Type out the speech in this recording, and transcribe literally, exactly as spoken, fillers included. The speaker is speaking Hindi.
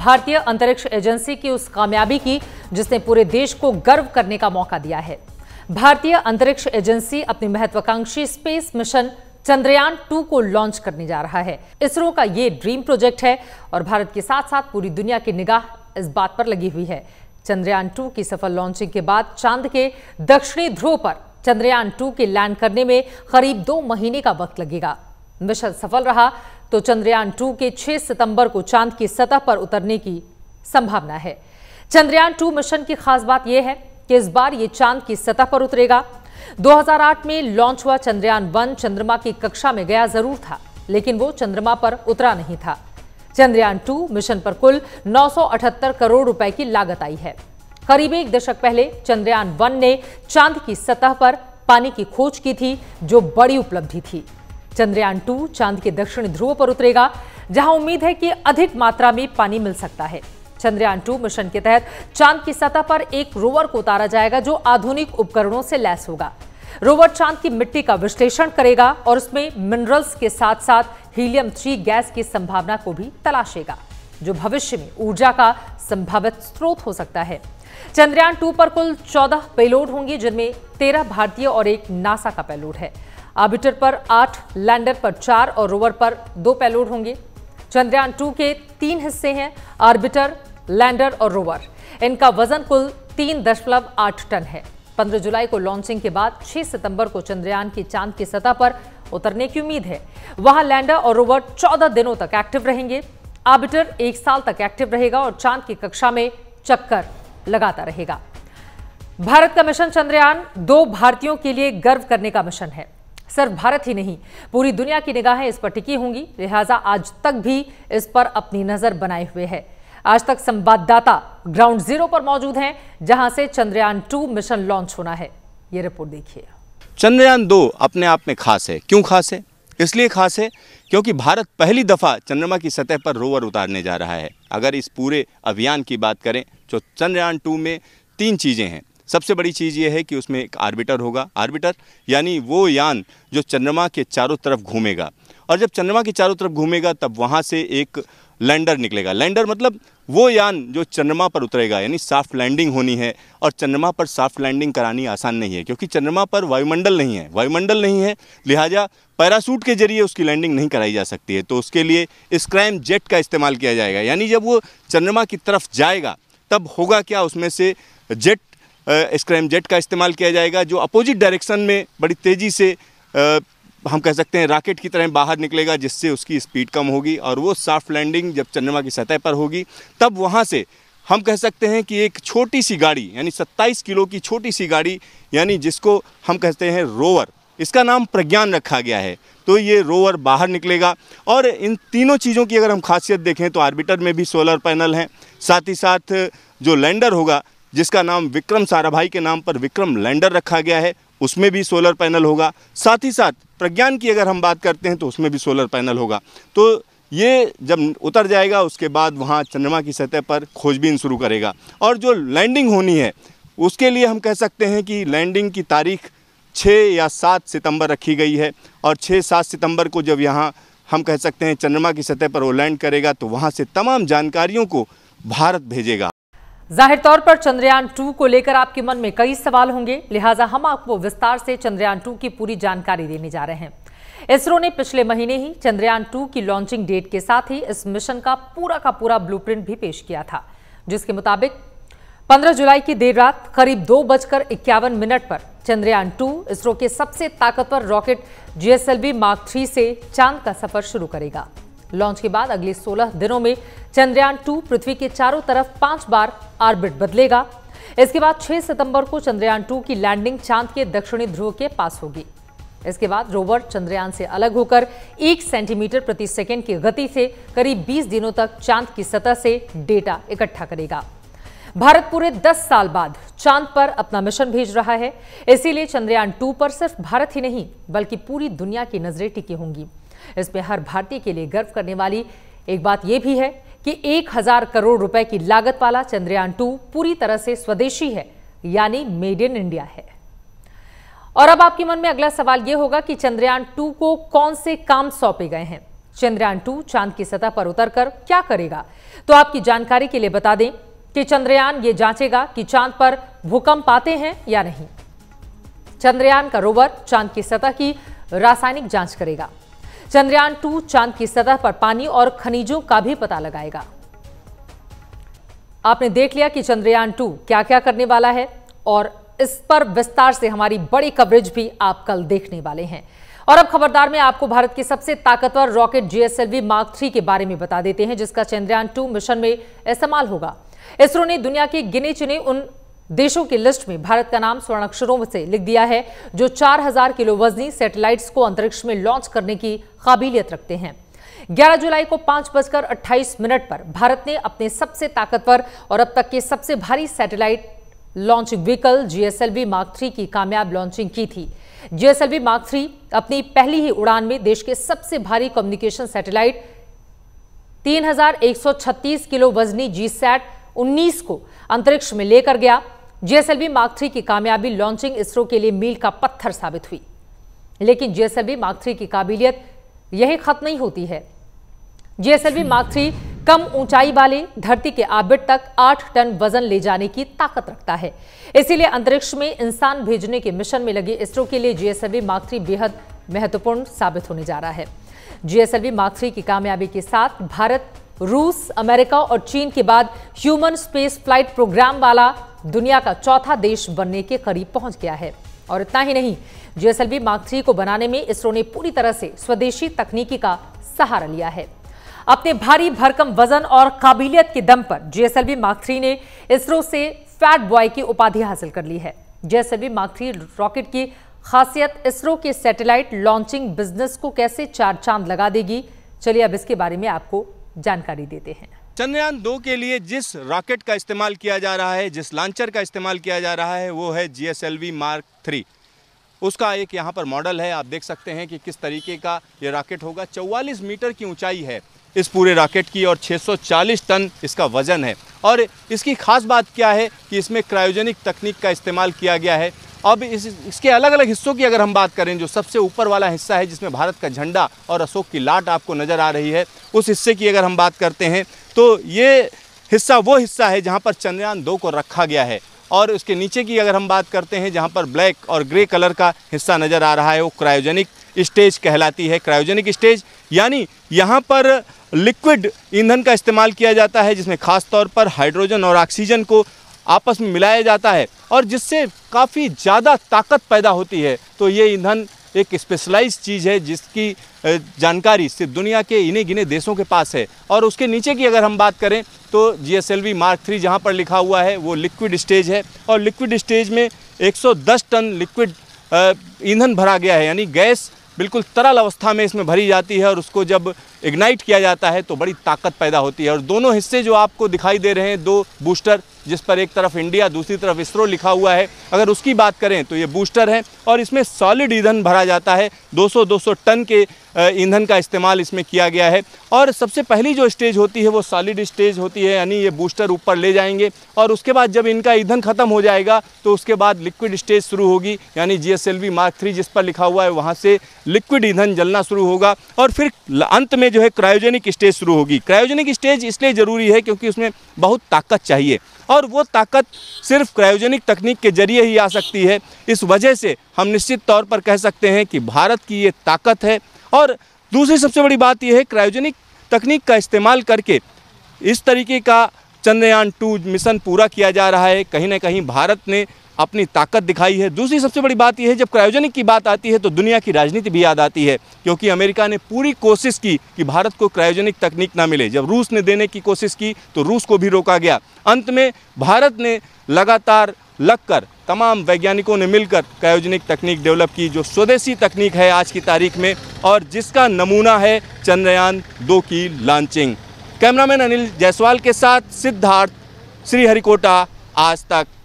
भारतीय अंतरिक्ष एजेंसी की उस कामयाबी की जिसने पूरे देश को गर्व करने का मौका दिया है। भारतीय अंतरिक्ष एजेंसी अपनी महत्वाकांक्षी स्पेस मिशन चंद्रयान टू को लॉन्च करने जा रहा है। इसरो का ये ड्रीम प्रोजेक्ट है और भारत के साथ साथ पूरी दुनिया की निगाह इस बात पर लगी हुई है। चंद्रयान टू की सफल लॉन्चिंग के बाद चांद के दक्षिणी ध्रुव पर चंद्रयान टू के लैंड करने में करीब दो महीने का वक्त लगेगा। मिशन सफल रहा तो चंद्रयान टू के छह सितंबर को चांद की सतह पर उतरने की संभावना है। चंद्रयान टू मिशन की खास बात यह है कि इस बार ये चांद की सतह पर उतरेगा। दो हज़ार आठ में लॉन्च हुआ चंद्रयान वन चंद्रमा की कक्षा में गया जरूर था, लेकिन वो चंद्रमा पर उतरा नहीं था। चंद्रयान टू मिशन पर कुल नौ सौ अठहत्तर करोड़ रुपए की लागत आई है। करीब एक दशक पहले चंद्रयान वन ने चांद की सतह पर पानी की खोज की थी, जो बड़ी उपलब्धि थी। चंद्रयान टू चांद के दक्षिण ध्रुव पर उतरेगा, जहां उम्मीद है कि अधिक मात्रा में पानी मिल सकता है। चंद्रयान टू मिशन के तहत चांद की सतह पर एक रोवर को उतारा जाएगा, जो आधुनिक उपकरणों से लैस होगा। रोवर चांद की मिट्टी का विश्लेषण करेगा और उसमें मिनरल्स के साथ साथ हीलियम थ्री गैस की संभावना को भी तलाशेगा, जो भविष्य में ऊर्जा का संभावित स्रोत हो सकता है। चंद्रयान टू पर कुल चौदह पेलोड होंगे, जिनमें तेरह भारतीय और एक नासा का पेलोड है। ऑर्बिटर पर आठ, लैंडर पर चार और रोवर पर दो पेलोड होंगे। चंद्रयान टू के तीन हिस्से हैं, ऑर्बिटर, लैंडर और रोवर। इनका वजन कुल तीन दशमलव आठ टन है। पंद्रह जुलाई को लॉन्चिंग के बाद छह सितंबर को चंद्रयान की चांद की सतह पर उतरने की उम्मीद है। वहां लैंडर और रोवर चौदह दिनों तक एक्टिव रहेंगे। ऑर्बिटर एक साल तक एक्टिव रहेगा और चांद की कक्षा में चक्कर लगाता रहेगा। भारत का मिशन चंद्रयान दो भारतीयों के लिए गर्व करने का मिशन है। सिर्फ भारत ही नहीं, पूरी दुनिया की निगाहें इस पर टिकी होंगी, लिहाजा आज तक भी इस पर अपनी नजर बनाए हुए है। आज तक संवाददाता ग्राउंड जीरो पर मौजूद हैं, जहां से चंद्रयान टू मिशन लॉन्च होना है। ये रिपोर्ट देखिए। चंद्रयान दो अपने आप में खास है। क्यों खास है? इसलिए खास है क्योंकि भारत पहली दफ़ा चंद्रमा की सतह पर रोवर उतारने जा रहा है। अगर इस पूरे अभियान की बात करें तो चंद्रयान टू में तीन चीज़ें हैं। सबसे बड़ी चीज़ ये है कि उसमें एक ऑर्बिटर होगा। ऑर्बिटर यानी वो यान जो चंद्रमा के चारों तरफ घूमेगा, और जब चंद्रमा के चारों तरफ घूमेगा तब वहाँ से एक लैंडर निकलेगा। लैंडर मतलब वो यान जो चंद्रमा पर उतरेगा, यानी सॉफ्ट लैंडिंग होनी है। और चंद्रमा पर सॉफ्ट लैंडिंग करानी आसान नहीं है, क्योंकि चंद्रमा पर वायुमंडल नहीं है। वायुमंडल नहीं है लिहाजा पैराशूट के जरिए उसकी लैंडिंग नहीं कराई जा सकती है। तो उसके लिए स्क्रैम जेट का इस्तेमाल किया जाएगा। यानी जब वो चंद्रमा की तरफ जाएगा तब होगा क्या, उसमें से जेट स्क्रैम जेट का इस्तेमाल किया जाएगा, जो अपोजिट डायरेक्शन में बड़ी तेज़ी से uh, हम कह सकते हैं रॉकेट की तरह बाहर निकलेगा, जिससे उसकी स्पीड कम होगी। और वो सॉफ्ट लैंडिंग जब चंद्रमा की सतह पर होगी तब वहाँ से हम कह सकते हैं कि एक छोटी सी गाड़ी, यानी सत्ताईस किलो की छोटी सी गाड़ी, यानी जिसको हम कहते हैं रोवर, इसका नाम प्रज्ञान रखा गया है, तो ये रोवर बाहर निकलेगा। और इन तीनों चीज़ों की अगर हम खासियत देखें तो ऑर्बिटर में भी सोलर पैनल हैं, साथ ही साथ जो लैंडर होगा जिसका नाम विक्रम साराभाई के नाम पर विक्रम लैंडर रखा गया है, उसमें भी सोलर पैनल होगा। साथ ही साथ प्रज्ञान की अगर हम बात करते हैं तो उसमें भी सोलर पैनल होगा। तो ये जब उतर जाएगा उसके बाद वहाँ चंद्रमा की सतह पर खोजबीन शुरू करेगा। और जो लैंडिंग होनी है उसके लिए हम कह सकते हैं कि लैंडिंग की तारीख छह या सात सितंबर रखी गई है। और छह सात सितंबर को जब यहाँ हम कह सकते हैं चंद्रमा की सतह पर वो लैंड करेगा तो वहाँ से तमाम जानकारियों को भारत भेजेगा। जाहिर तौर पर चंद्रयान टू को लेकर आपके मन में कई सवाल होंगे, लिहाजा हम आपको विस्तार से चंद्रयान टू की पूरी जानकारी देने जा रहे हैं। इसरो ने पिछले महीने ही चंद्रयान टू की लॉन्चिंग डेट के साथ ही इस मिशन का पूरा का पूरा ब्लूप्रिंट भी पेश किया था, जिसके मुताबिक पंद्रह जुलाई की देर रात करीब दो बजकर इक्यावन मिनट पर चंद्रयान टू इसरो के सबसे ताकतवर रॉकेट जीएसएलवी मार्क थ्री से चांद का सफर शुरू करेगा। लॉन्च के बाद अगले सोलह दिनों में चंद्रयान टू पृथ्वी के चारों तरफ पांच बार ऑर्बिट बदलेगा। इसके बाद छह सितंबर को चंद्रयान टू की लैंडिंग चांद के दक्षिणी ध्रुव के पास होगी। इसके बाद रोवर चंद्रयान से अलग होकर एक सेंटीमीटर प्रति सेकंड की गति से करीब बीस दिनों तक चांद की सतह से डेटा इकट्ठा करेगा। भारत पूरे दस साल बाद चांद पर अपना मिशन भेज रहा है, इसीलिए चंद्रयान टू पर सिर्फ भारत ही नहीं बल्कि पूरी दुनिया की नजरें टिकी होंगी। इसमें हर भारतीय के लिए गर्व करने वाली एक बात यह भी है कि एक हजार करोड़ रुपए की लागत वाला चंद्रयान टू पूरी तरह से स्वदेशी है, यानी मेड इन इंडिया है। और अब आपके मन में अगला सवाल यह होगा कि चंद्रयान टू को कौन से काम सौंपे गए हैं। चंद्रयान टू चांद की सतह पर उतरकर क्या करेगा? तो आपकी जानकारी के लिए बता दें कि चंद्रयान ये जांचेगा कि चांद पर भूकंप आते हैं या नहीं। चंद्रयान का रोवर चांद की सतह की रासायनिक जांच करेगा। चंद्रयान टू चांद की सतह पर पानी और खनिजों का भी पता लगाएगा। आपने देख लिया कि चंद्रयान टू क्या क्या करने वाला है और इस पर विस्तार से हमारी बड़ी कवरेज भी आप कल देखने वाले हैं। और अब खबरदार में आपको भारत के सबसे ताकतवर रॉकेट जीएसएलवी मार्क थ्री के बारे में बता देते हैं, जिसका चंद्रयान टू मिशन में इस्तेमाल होगा। इसरो ने दुनिया के गिने चुने उन देशों की लिस्ट में भारत का नाम स्वर्ण अक्षरों से लिख दिया है जो चार हज़ार किलो वजनी सैटेलाइट्स को अंतरिक्ष में लॉन्च करने की काबिलियत रखते हैं। ग्यारह जुलाई को पांच बजकर अट्ठाईस मिनट पर भारत ने अपने सबसे ताकतवर और अब तक के सबसे भारी satellite launch vehicle GSLV mark three की कामयाब लॉन्चिंग की थी। जीएसएलवी मार्क थ्री अपनी पहली ही उड़ान में देश के सबसे भारी कम्युनिकेशन सैटेलाइट तीन हजार एक सौ छत्तीस किलो वजनी जी सैट उन्नीस को अंतरिक्ष में लेकर गया। जीएसएलवी मार्क थ्री की कामयाबी लॉन्चिंग इसरो के लिए मील का पत्थर साबित हुई। लेकिन जीएसएलवी मार्क थ्री की काबिलियत यही खत्म नहीं होती है। जीएसएलवी मार्क थ्री कम ऊंचाई वाले धरती के ऑर्बिट तक आठ टन वजन ले जाने की ताकत रखता है। इसीलिए अंतरिक्ष में इंसान भेजने के मिशन में लगे इसरो के लिए जीएसएलवी मार्क थ्री बेहद महत्वपूर्ण साबित होने जा रहा है। जीएसएलवी मार्क थ्री की कामयाबी के साथ भारत रूस, अमेरिका और चीन के बाद ह्यूमन स्पेस फ्लाइट प्रोग्राम वाला दुनिया का चौथा देश बनने के करीब पहुंच गया है। और इतना ही नहीं, जीएसएलवी मार्क थ्री को बनाने में इसरो ने पूरी तरह से स्वदेशी तकनीकी का सहारा लिया है। अपने भारी भरकम वजन और काबिलियत के दम पर जीएसएलवी मार्क थ्री ने इसरो से फैट बॉय की उपाधि हासिल कर ली है। जीएसएलवी मार्क थ्री रॉकेट की खासियत इसरो के सैटेलाइट लॉन्चिंग बिजनेस को कैसे चार चांद लगा देगी, चलिए अब इसके बारे में आपको जानकारी देते हैं। चंद्रयान दो के लिए जिस रॉकेट का इस्तेमाल किया जा रहा है, जिस लॉन्चर का इस्तेमाल किया जा रहा है, वो है जीएसएलवी मार्क थ्री। उसका एक यहाँ पर मॉडल है, आप देख सकते हैं कि किस तरीके का ये रॉकेट होगा। चौवालीस मीटर की ऊंचाई है इस पूरे रॉकेट की और छह सौ चालीस टन इसका वजन है। और इसकी खास बात क्या है कि इसमें क्रायोजेनिक तकनीक का इस्तेमाल किया गया है। अब इस इसके अलग अलग हिस्सों की अगर हम बात करें, जो सबसे ऊपर वाला हिस्सा है जिसमें भारत का झंडा और अशोक की लाट आपको नज़र आ रही है, उस हिस्से की अगर हम बात करते हैं तो ये हिस्सा वो हिस्सा है जहाँ पर चंद्रयान दो को रखा गया है। और उसके नीचे की अगर हम बात करते हैं जहाँ पर ब्लैक और ग्रे कलर का हिस्सा नज़र आ रहा है, वो क्रायोजेनिक स्टेज कहलाती है। क्रायोजेनिक स्टेज यानी यहाँ पर लिक्विड ईंधन का इस्तेमाल किया जाता है, जिसमें खास तौर पर हाइड्रोजन और ऑक्सीजन को आपस में मिलाया जाता है और जिससे काफ़ी ज़्यादा ताकत पैदा होती है। तो ये ईंधन एक स्पेशलाइज चीज़ है जिसकी जानकारी सिर्फ दुनिया के इन्हीं गिने देशों के पास है। और उसके नीचे की अगर हम बात करें तो जीएसएलवी मार्क थ्री जहाँ पर लिखा हुआ है वो लिक्विड स्टेज है और लिक्विड स्टेज में एक सौ दस टन लिक्विड ईंधन भरा गया है, यानी गैस बिल्कुल तरल अवस्था में इसमें भरी जाती है और उसको जब इग्नाइट किया जाता है तो बड़ी ताकत पैदा होती है। और दोनों हिस्से जो आपको दिखाई दे रहे हैं, दो बूस्टर जिस पर एक तरफ इंडिया दूसरी तरफ इसरो लिखा हुआ है, अगर उसकी बात करें तो ये बूस्टर है और इसमें सॉलिड ईंधन भरा जाता है। दो सौ दो सौ टन के ईंधन का इस्तेमाल इसमें किया गया है। और सबसे पहली जो स्टेज होती है वो सॉलिड स्टेज होती है, यानी ये बूस्टर ऊपर ले जाएंगे और उसके बाद जब इनका ईंधन खत्म हो जाएगा तो उसके बाद लिक्विड स्टेज शुरू होगी, यानी जीएसएलवी मार्क थ्री जिस पर लिखा हुआ है वहाँ से लिक्विड ईंधन जलना शुरू होगा। और फिर अंत में जो है क्रायोजेनिक स्टेज शुरू होगी। क्रायोजेनिक स्टेज इसलिए ज़रूरी है क्योंकि उसमें बहुत ताकत चाहिए और वो ताकत सिर्फ क्रायोजेनिक तकनीक के जरिए ही आ सकती है। इस वजह से हम निश्चित तौर पर कह सकते हैं कि भारत की ये ताकत है। और दूसरी सबसे बड़ी बात यह है, क्रायोजेनिक तकनीक का इस्तेमाल करके इस तरीके का चंद्रयान टू मिशन पूरा किया जा रहा है। कहीं ना कहीं भारत ने अपनी ताकत दिखाई है। दूसरी सबसे बड़ी बात यह है, जब क्रायोजेनिक की बात आती है तो दुनिया की राजनीति भी याद आती है, क्योंकि अमेरिका ने पूरी कोशिश की कि भारत को क्रायोजेनिक तकनीक ना मिले। जब रूस ने देने की कोशिश की तो रूस को भी रोका गया। अंत में भारत ने लगातार लगकर तमाम वैज्ञानिकों ने मिलकर क्रायोजेनिक तकनीक डेवलप की, जो स्वदेशी तकनीक है आज की तारीख में और जिसका नमूना है चंद्रयान दो की लॉन्चिंग। कैमरामैन अनिल जायसवाल के साथ सिद्धार्थ, श्रीहरिकोटा, आज तक।